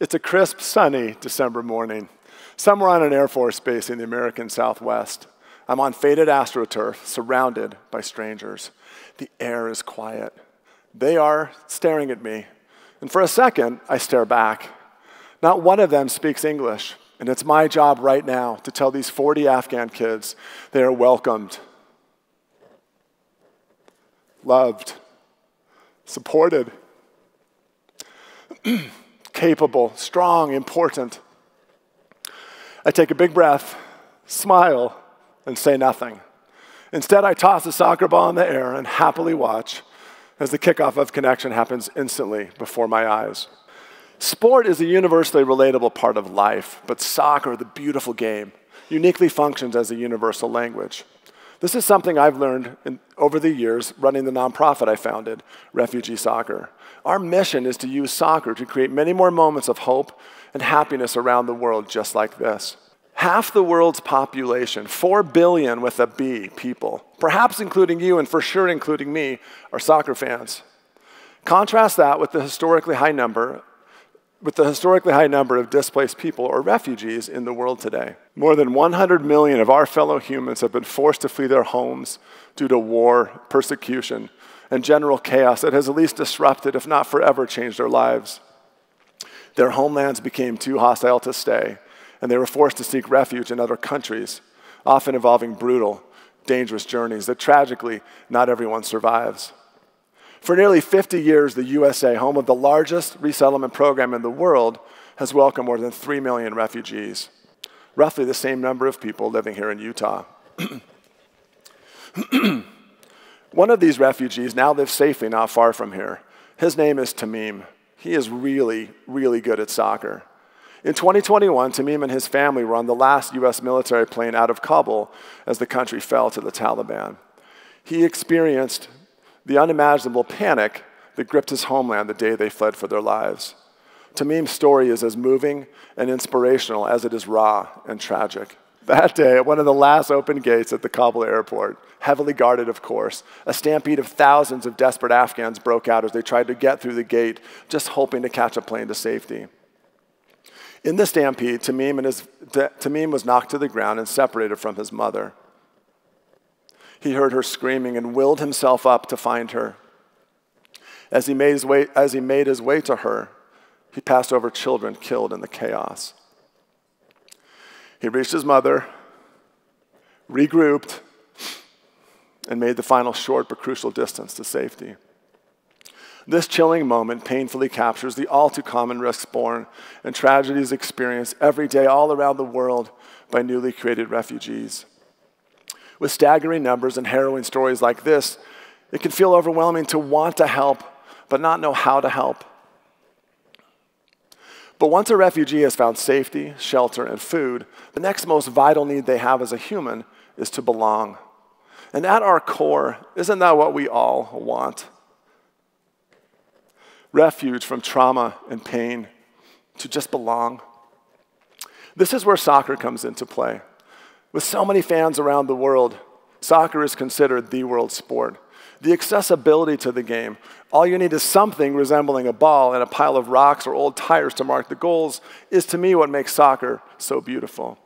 It's a crisp, sunny December morning, somewhere on an Air Force base in the American Southwest. I'm on faded astroturf, surrounded by strangers. The air is quiet. They are staring at me. And for a second, I stare back. Not one of them speaks English. And it's my job right now to tell these 40 Afghan kids they are welcomed, loved, supported, capable, strong, important. I take a big breath, smile, and say nothing. Instead, I toss a soccer ball in the air and happily watch as the kickoff of connection happens instantly before my eyes. Sport is a universally relatable part of life, but soccer, the beautiful game, uniquely functions as a universal language. This is something I've learned over the years running the nonprofit I founded, Refugee Soccer. Our mission is to use soccer to create many more moments of hope and happiness around the world just like this. Half the world's population, 4 billion with a B people, perhaps including you and for sure including me, are soccer fans. Contrast that with the historically high number of displaced people or refugees in the world today. More than 100 million of our fellow humans have been forced to flee their homes due to war, persecution, and general chaos that has at least disrupted, if not forever changed their lives. Their homelands became too hostile to stay, and they were forced to seek refuge in other countries, often involving brutal, dangerous journeys that tragically not everyone survives. For nearly 50 years, the USA, home of the largest resettlement program in the world, has welcomed more than 3 million refugees, roughly the same number of people living here in Utah. One of these refugees now lives safely not far from here. His name is Tamim. He is really, really good at soccer. In 2021, Tamim and his family were on the last US military plane out of Kabul as the country fell to the Taliban. He experienced the unimaginable panic that gripped his homeland the day they fled for their lives. Tamim's story is as moving and inspirational as it is raw and tragic. That day, at one of the last open gates at the Kabul airport, heavily guarded of course, a stampede of thousands of desperate Afghans broke out as they tried to get through the gate, just hoping to catch a plane to safety. In the stampede, Tamim was knocked to the ground and separated from his mother. He heard her screaming and willed himself up to find her. As he made his way to her, he passed over children killed in the chaos. He reached his mother, regrouped, and made the final short but crucial distance to safety. This chilling moment painfully captures the all-too-common risks borne and tragedies experienced every day all around the world by newly created refugees. With staggering numbers and harrowing stories like this, it can feel overwhelming to want to help, but not know how to help. But once a refugee has found safety, shelter, and food, the next most vital need they have as a human is to belong. And at our core, isn't that what we all want? Refuge from trauma and pain, to just belong. This is where soccer comes into play. With so many fans around the world, soccer is considered the world sport. The accessibility to the game, all you need is something resembling a ball and a pile of rocks or old tires to mark the goals, is to me what makes soccer so beautiful.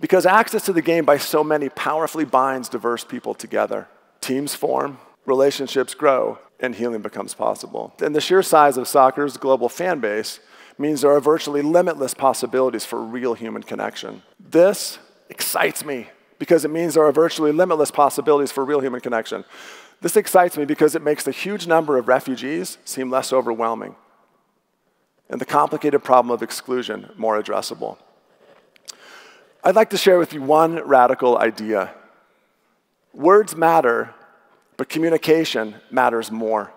Because access to the game by so many powerfully binds diverse people together. Teams form, relationships grow, and healing becomes possible. And the sheer size of soccer's global fan base means there are virtually limitless possibilities for real human connection. This excites me because it means there are virtually limitless possibilities for real human connection. This excites me because it makes the huge number of refugees seem less overwhelming and the complicated problem of exclusion more addressable. I'd like to share with you one radical idea. Words matter, but communication matters more.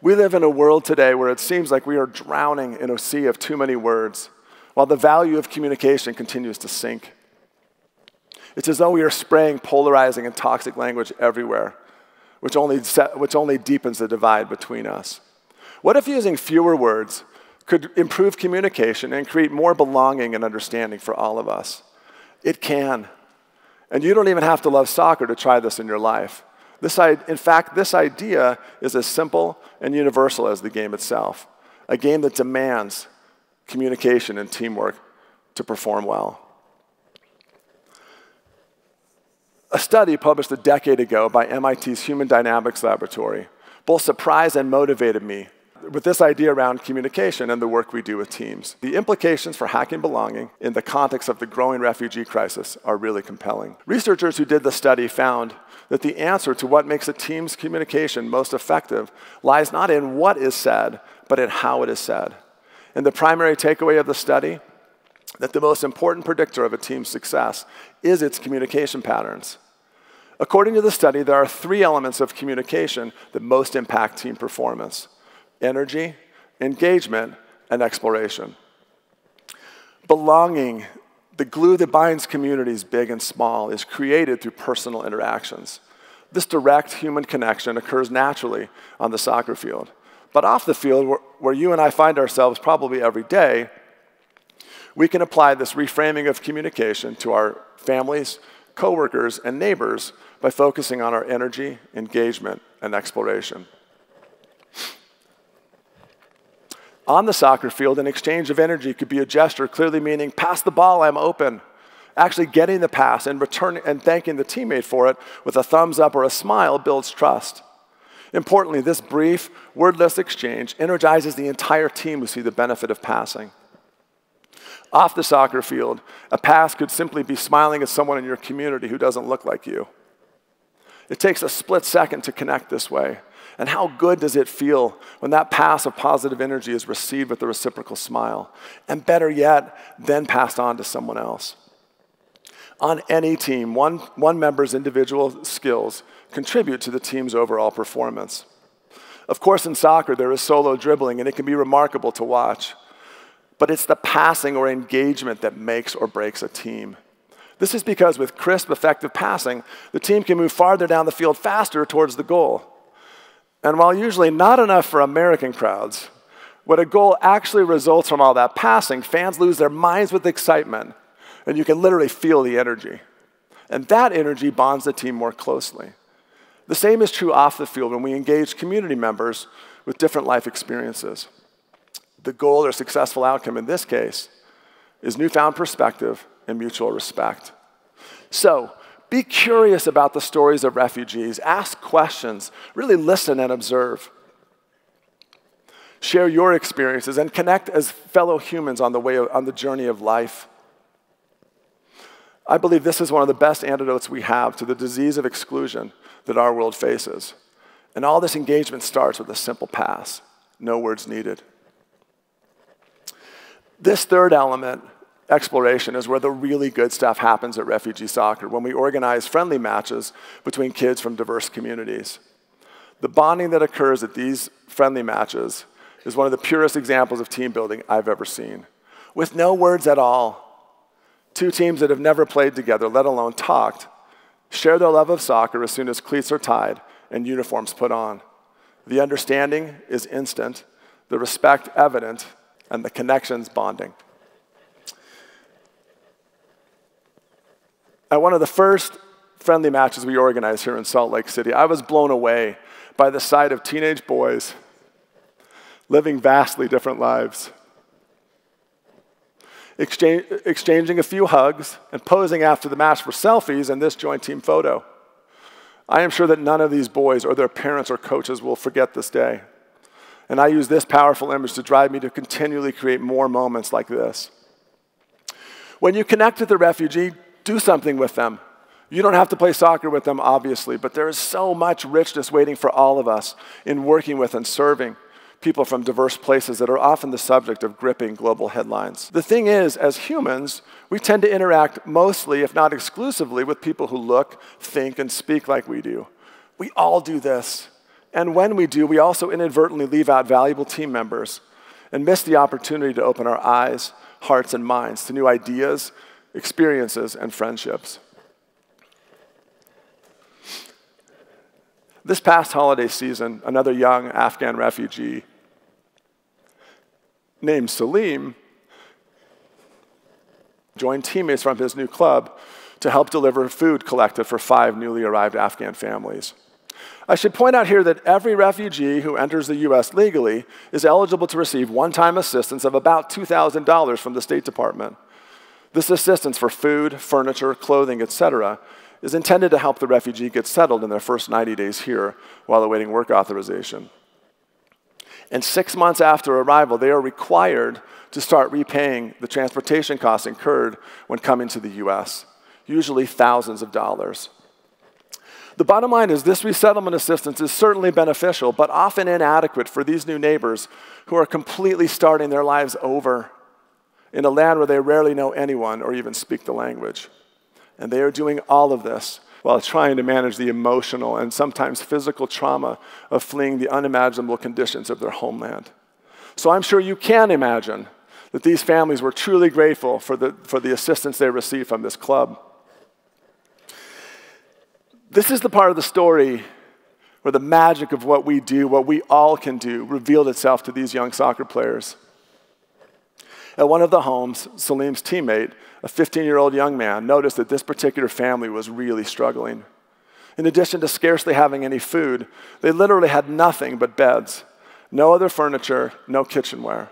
We live in a world today where it seems like we are drowning in a sea of too many words, while the value of communication continues to sink. It's as though we are spraying polarizing and toxic language everywhere, which only deepens the divide between us. What if using fewer words could improve communication and create more belonging and understanding for all of us? It can. And you don't even have to love soccer to try this in your life. In fact, this idea is as simple and universal as the game itself, a game that demands communication, and teamwork to perform well. A study published a decade ago by MIT's Human Dynamics Laboratory both surprised and motivated me with this idea around communication and the work we do with teams. The implications for hacking belonging in the context of the growing refugee crisis are really compelling. Researchers who did the study found that the answer to what makes a team's communication most effective lies not in what is said, but in how it is said. And the primary takeaway of the study, that the most important predictor of a team's success is its communication patterns. According to the study, there are three elements of communication that most impact team performance: energy, engagement, and exploration. Belonging, the glue that binds communities big and small, is created through personal interactions. This direct human connection occurs naturally on the soccer field. But off the field, where you and I find ourselves probably every day, we can apply this reframing of communication to our families, coworkers, and neighbors by focusing on our energy, engagement, and exploration. On the soccer field, an exchange of energy could be a gesture clearly meaning, pass the ball, I'm open. Actually getting the pass and returning and thanking the teammate for it with a thumbs up or a smile builds trust. Importantly, this brief, wordless exchange energizes the entire team who see the benefit of passing. Off the soccer field, a pass could simply be smiling at someone in your community who doesn't look like you. It takes a split second to connect this way. And how good does it feel when that pass of positive energy is received with a reciprocal smile? And better yet, then passed on to someone else. On any team, one member's individual skills contribute to the team's overall performance. Of course, in soccer, there is solo dribbling, and it can be remarkable to watch. But it's the passing or engagement that makes or breaks a team. This is because with crisp, effective passing, the team can move farther down the field faster towards the goal. And while usually not enough for American crowds, when a goal actually results from all that passing, fans lose their minds with excitement, and you can literally feel the energy. And that energy bonds the team more closely. The same is true off the field when we engage community members with different life experiences. The goal or successful outcome in this case is newfound perspective and mutual respect. So, be curious about the stories of refugees. Ask questions. Really listen and observe. Share your experiences and connect as fellow humans on the journey of life. I believe this is one of the best antidotes we have to the disease of exclusion that our world faces. And all this engagement starts with a simple pass. No words needed. This third element, exploration, is where the really good stuff happens at Refugee Soccer, when we organize friendly matches between kids from diverse communities. The bonding that occurs at these friendly matches is one of the purest examples of team building I've ever seen. With no words at all, two teams that have never played together, let alone talked, share their love of soccer as soon as cleats are tied and uniforms put on. The understanding is instant, the respect evident, and the connections bonding. At one of the first friendly matches we organized here in Salt Lake City, I was blown away by the sight of teenage boys living vastly different lives, exchanging a few hugs and posing after the match for selfies and this joint team photo. I am sure that none of these boys or their parents or coaches will forget this day. And I use this powerful image to drive me to continually create more moments like this. When you connect with the refugee, do something with them. You don't have to play soccer with them, obviously, but there is so much richness waiting for all of us in working with and serving people from diverse places that are often the subject of gripping global headlines. The thing is, as humans, we tend to interact mostly, if not exclusively, with people who look, think, and speak like we do. We all do this. And when we do, we also inadvertently leave out valuable team members and miss the opportunity to open our eyes, hearts, and minds to new ideas, experiences, and friendships. This past holiday season, another young Afghan refugee named Salim joined teammates from his new club to help deliver food collected for 5 newly arrived Afghan families. I should point out here that every refugee who enters the U.S. legally is eligible to receive one-time assistance of about $2,000 from the State Department. This assistance for food, furniture, clothing, etc., is intended to help the refugee get settled in their first 90 days here while awaiting work authorization. And 6 months after arrival, they are required to start repaying the transportation costs incurred when coming to the U.S., usually thousands of dollars. The bottom line is this resettlement assistance is certainly beneficial, but often inadequate for these new neighbors who are completely starting their lives over in a land where they rarely know anyone or even speak the language. And they are doing all of this while trying to manage the emotional and sometimes physical trauma of fleeing the unimaginable conditions of their homeland. So I'm sure you can imagine that these families were truly grateful for the assistance they received from this club. This is the part of the story where the magic of what we do, what we all can do, revealed itself to these young soccer players. At one of the homes, Salim's teammate, a 15-year-old young man, noticed that this particular family was really struggling. In addition to scarcely having any food, they literally had nothing but beds, no other furniture, no kitchenware.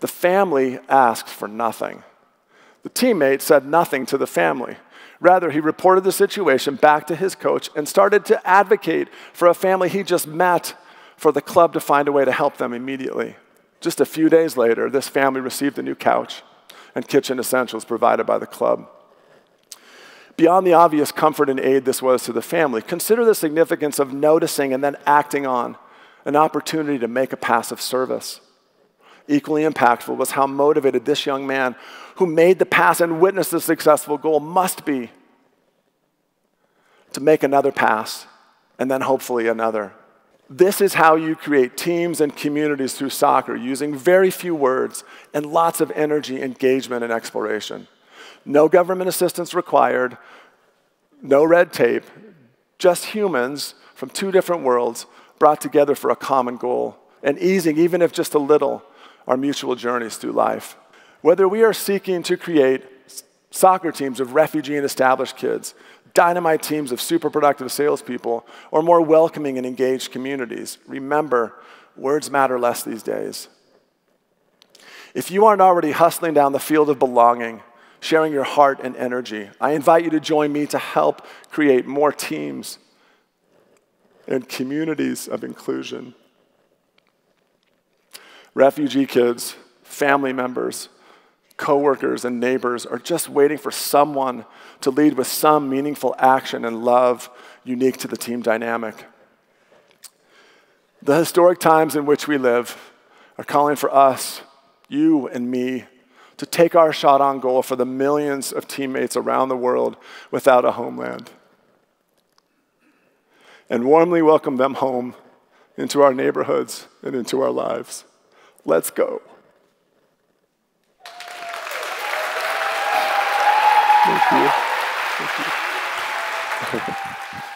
The family asked for nothing. The teammate said nothing to the family. Rather, he reported the situation back to his coach and started to advocate for a family he just met for the club to find a way to help them immediately. Just a few days later, this family received a new couch and kitchen essentials provided by the club. Beyond the obvious comfort and aid this was to the family, consider the significance of noticing and then acting on an opportunity to make a pass of service. Equally impactful was how motivated this young man who made the pass and witnessed the successful goal must be to make another pass and then hopefully another. This is how you create teams and communities through soccer, using very few words and lots of energy, engagement, and exploration. No government assistance required, no red tape, just humans from two different worlds brought together for a common goal and easing, even if just a little, our mutual journeys through life. Whether we are seeking to create soccer teams of refugee and established kids, dynamite teams of super productive salespeople, or more welcoming and engaged communities, remember, words matter less these days. If you aren't already hustling down the field of belonging, sharing your heart and energy, I invite you to join me to help create more teams and communities of inclusion. Refugee kids, family members, coworkers, and neighbors are just waiting for someone to lead with some meaningful action and love unique to the team dynamic. The historic times in which we live are calling for us, you and me, to take our shot on goal for the millions of teammates around the world without a homeland, and warmly welcome them home into our neighborhoods and into our lives. Let's go. Thank you. Thank you.